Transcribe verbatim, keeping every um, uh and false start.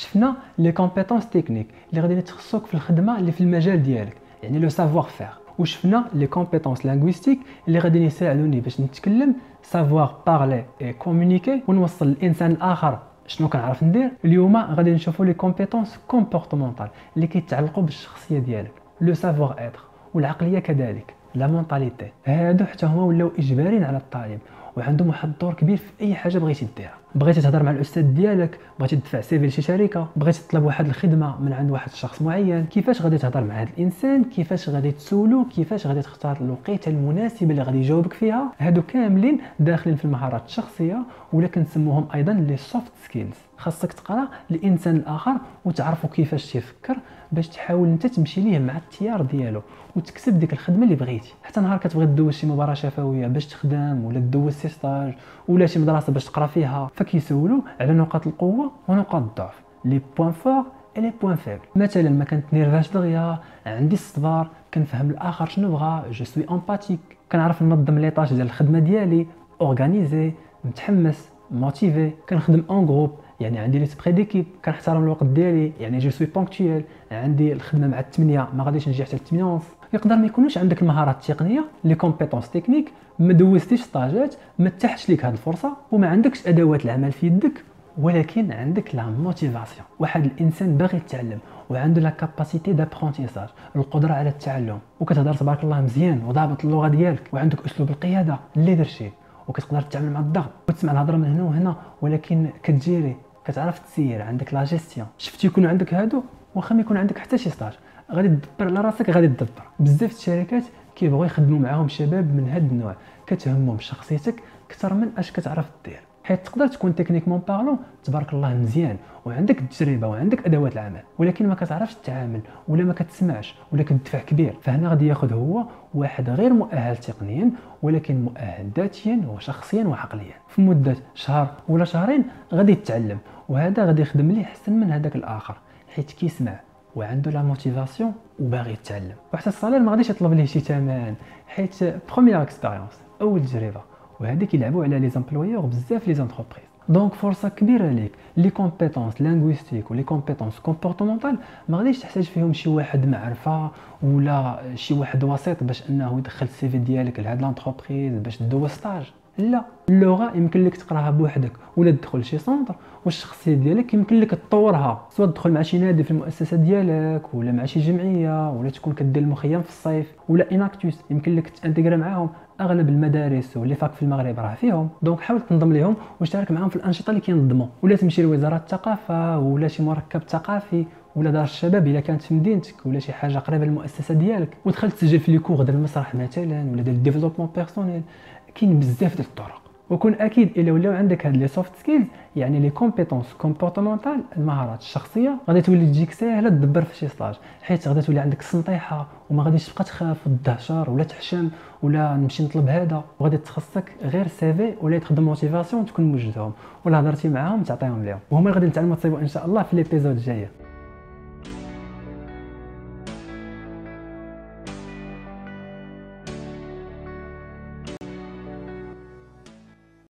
شفنا لي كومبيتونس تكنيك اللي غادي تخصوك في الخدمه اللي في المجال ديالك يعني لو سافوار فير، وشفنا لي كومبيتونس لانغويستيك اللي غادي يساعدوني باش نتكلم سافوار بارلي اي كومونيكي ونوصل للانسان الاخر شنو كنعرف ندير. اليوم غادي نشوفوا لي كومبيتونس كومبورتمونطال اللي كيتعلقوا بالشخصيه ديالك لو سافوار ايتر والعقليه كذلك لا مونطاليتي. هادو حتى هما ولاو اجباريين على الطالب وعندهم واحد الدور كبير في اي حاجه بغيتي ديرها. بغيتي تهضر مع الاستاذ ديالك، بغيتي تدفع سيفي لشي شركه، بغيتي تطلب واحد الخدمه من عند واحد الشخص معين، كيفاش غادي تهضر مع هذا الانسان، كيفاش غادي تسولو، كيفاش غادي تختار الوقيته المناسبه اللي غادي يجاوبك فيها. هادو كاملين داخلين في المهارات الشخصيه ولا كنسموهم ايضا لي سوفت سكيلز. خاصك تقرا الانسان الاخر وتعرفوا كيفاش تفكر باش تحاول انت تمشي ليه مع التيار ديالو وتكسب ديك الخدمه اللي بغيتي. حتى نهار كتبغي تدوز شي مباراه شفويه باش تخدم ولا تدوز شي ستاج ولا شي مدرسه باش تقرا فيها، فكيسولو على نقاط القوه ونقاط الضعف، لي بوين فور اي لي بوين فيبل. مثلا ما كنت نيرفاش دغيا، عندي الصبر، كنفهم الاخر شنو بغا، جو سوي امباتيك، كنعرف ننظم لي طاش ديال الخدمه ديالي، اورغانيزي، متحمس، موتيفي، كنخدم اون جروب يعني عندي ليسبري ديكيب، كنحترم الوقت ديالي يعني جو سوي بونكتويل، عندي الخدمه مع الثمانيه ما غاديش نجي حتى الثمانيه ونص. يقدر ما يكونوش عندك المهارات التقنيه لي كومبيتونس تكنيك، ما دوزتيش سطاجات، ما تحتش ليك هذه الفرصه وما عندكش ادوات العمل في يدك، ولكن عندك لا موتيفاسيون. واحد الانسان باغي يتعلم وعنده لا كاباسيتي دابرونتيساج، القدره على التعلم، وكتهضر تبارك الله مزيان وضابط اللغه ديالك وعندك اسلوب القياده ليدرشيب، وكتقدر تتعامل مع الضغط وتسمع الهضره من هنا وهنا ولكن كتجيري، كتعرف تسير، عندك لا جيستيون. شفتي يكون عندك هادو واخا ما يكون عندك حتى شي ستاج، غادي تدبر على راسك، غادي تدبر. بزاف الشركات كيبغوا يخدموا معاهم شباب من هاد النوع، كتهمهم شخصيتك اكثر من اش كتعرف دير، حيت تقدر تكون تكنيكمون بارلون تبارك الله مزيان وعندك التجربه وعندك ادوات العمل، ولكن ما كتعرفش تتعامل ولا ما كتسمعش ولا كتدفع كبير. فهنا غادي ياخذ هو واحد غير مؤهل تقنيا ولكن مؤهل ذاتيا وشخصيا وعقليا. في مده شهر ولا شهرين غادي يتعلم، وهذا غادي يخدم ليه احسن من هذاك الاخر حيت كيسمع وعنده لا موتيفاسيون وباغي يتعلم. وحتى الصالير ما غاديش يطلب ليه شي ثمن حيت بروميير اكسبيريونس، اول تجربه، وهذا كيلعبوا على لي زامبلويور بزاف لي زونتربريز. دونك فرصه كبيره ليك. لي كومبيتونس لانغويستيك ولي كومبيتونس كومبورتمونطال ما غاديش تحتاج فيهم شي واحد معرفه ولا شي واحد وسيط باش انه يدخل السي في ديالك لهاد لونتربريز باش تدوز ستاج. لا، اللغه يمكن لك تقراها بوحدك ولا تدخل لشي سونتر، والشخصيه ديالك يمكن لك تطورها سواء تدخل مع شي نادي في المؤسسه ديالك ولا مع شي جمعيه ولا تكون كدير المخيم في الصيف ولا اناكتوس يمكن لك تانتيغرا معاهم. اغلب المدارس واللي فاك في المغرب راه فيهم، دونك حاول تنضم ليهم وشارك معاهم في الانشطه اللي كينظموا، ولا تمشي لوزاره الثقافه ولا شي مركب ثقافي ولا دار الشباب الا كانت في مدينتك ولا شي حاجه قريبه للمؤسسه ديالك، ودخل تسجل في لي كور ديال المسرح مثلا ولا ديال الديفلوبمون بيرسونيل. كاين بزاف ديال الطرق، وكون اكيد الا ولاو عندك هاد لي سوفت سكيلز يعني لي كومبيتونس كومبورتمونطال المهارات الشخصيه غادي تولي تجيك ساهله تدبر في شي ستاج، حيت غادي تولي عندك السنطيحه وما غاديش تبقى تخاف والدهشر ولا تحشم ولا نمشي نطلب هذا، وغادي تخصك غير سيفي ولا تخدم موتيفاسيون تكون موجدهم ولا هضرتي معاهم تعطيهم ليهم، وهما اللي غادي نتعلموا تصيبوا ان شاء الله في ليبيزود الجايه.